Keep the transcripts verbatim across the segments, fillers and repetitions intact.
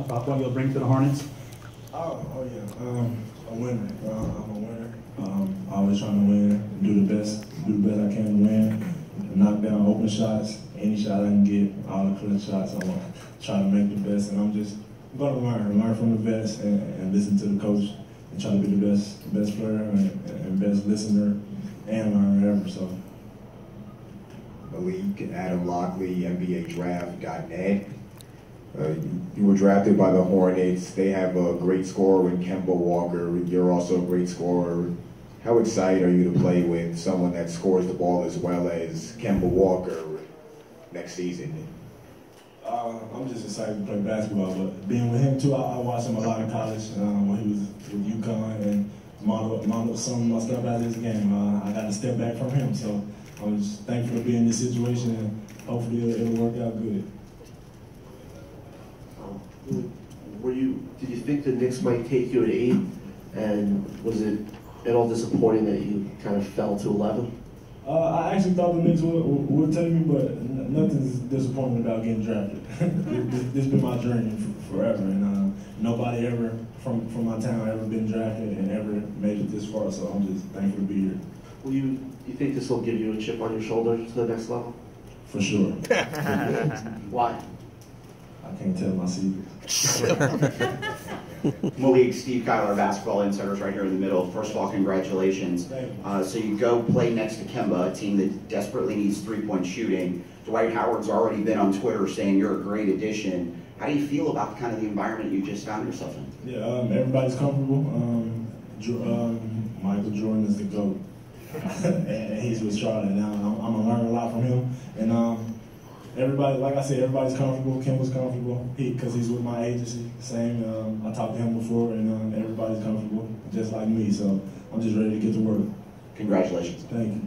about what you'll bring to the Hornets? Oh, oh yeah, um, a winner. Uh, I'm a winner. Um, always trying to win, do the best, do the best I can to win. Knock down open shots, any shot I can get, all the clear shots. I want to try to make the best, and I'm just going to learn, learn from the best, and, and listen to the coach, and try to be the best, best player and, and best listener, and learn whatever. So. Malik, Adam Lockley, N B A draft dot net. Uh, you, you were drafted by the Hornets. They have a great scorer in Kemba Walker. You're also a great scorer. How excited are you to play with someone that scores the ball as well as Kemba Walker next season? Uh, I'm just excited to play basketball, but being with him too, I, I watched him a lot in college uh, when he was with UConn and modeled, modeled some of my stuff out of his game. Uh, I got a step back from him, so I'm just thankful to be in this situation, and hopefully it'll, it'll work out good. Um, were you? Did you think the Knicks might take you at eight, and was it at all disappointing that you kind of fell to eleven? Uh, I actually thought the Knicks would, would take me, but nothing's disappointing about getting drafted. this, this has been my journey for, forever, and uh, nobody ever from, from my town ever been drafted and ever made it this far, so I'm just thankful to be here. Will you, you think this will give you a chip on your shoulder to the next level? For sure. Why? I can't tell my secrets. Malik, Steve Kyler, Basketball Insiders, right here in the middle. First of all, congratulations. Uh, so you go play next to Kemba, a team that desperately needs three-point shooting. Dwight Howard's already been on Twitter saying you're a great addition. How do you feel about the kind of the environment you just found yourself in? Yeah, um, everybody's comfortable. Um, um, Michael Jordan is the GOAT. And he's with Charlotte now. I'm, I'm gonna learn a lot from him. And um, everybody, like I said, everybody's comfortable. Kim was comfortable. He, because he's with my agency. Same. Um, I talked to him before, and um, everybody's comfortable, just like me. So I'm just ready to get to work. Congratulations. Thank you.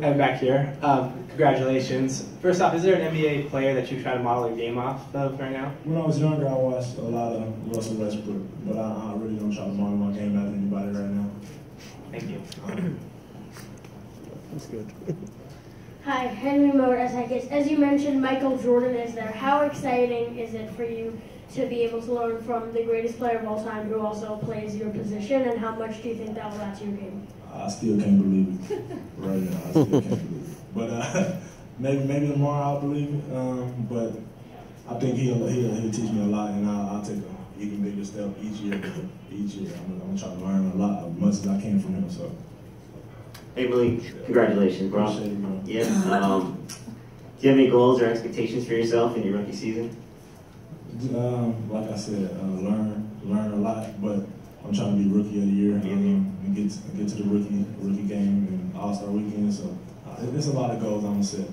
I'm back here. Um, congratulations. First off, is there an N B A player that you try to model your game off of right now? When I was younger, I watched a lot of Russell Westbrook, but I, I really don't try to model my game after anybody right now. Thank you. That's good. Hi, Henry Moore, S I K S. As you mentioned, Michael Jordan is there. How exciting is it for you to be able to learn from the greatest player of all time who also plays your position, and how much do you think that will add to your game? I still can't believe it. Right now, I still can't believe it. But uh, maybe, maybe tomorrow I'll believe it. Um, but I think he'll, he'll, he'll teach me a lot, and I'll, I'll take it. Even bigger step each year. Each year, I'm gonna try to learn a lot, as much as I can from him. So, hey, Malik, congratulations, bro. Appreciate it, bro. Yeah. Um, do you have any goals or expectations for yourself in your rookie season? Um, like I said, uh, learn, learn a lot. But I'm trying to be rookie of the year um, and get to, get to the rookie rookie game and All Star weekend. So, uh, there's a lot of goals I'm gonna set.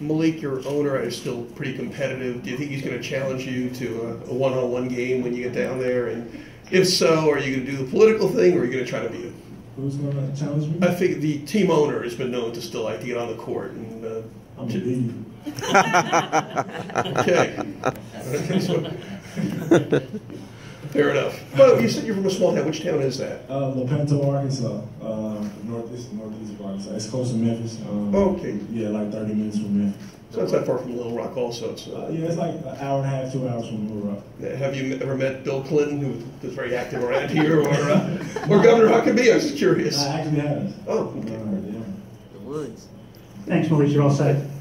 Malik, your owner, is still pretty competitive. Do you think he's going to challenge you to a one-on-one game when you get down there? And if so, are you going to do the political thing, or are you going to try to beat him? Who's going to challenge me? I think the team owner has been known to still like to get on the court. And, uh, I'm going to beat you. Okay. Fair enough. Well, you said you're from a small town. Which town is that? Uh, Lepanto, Arkansas. Uh, northeast, northeast of Arkansas. It's close to Memphis. Um, oh, okay. Yeah, like thirty minutes from Memphis. So that's not far from Little Rock, also. So. Uh, yeah, it's like an hour and a half, two hours from Little Rock. Yeah, have you ever met Bill Clinton, who was very active around here, or uh, or Governor Huckabee? I was just curious. I actually haven't. Oh, okay. Uh, yeah. The woods. Thanks, Maurice. You're all set.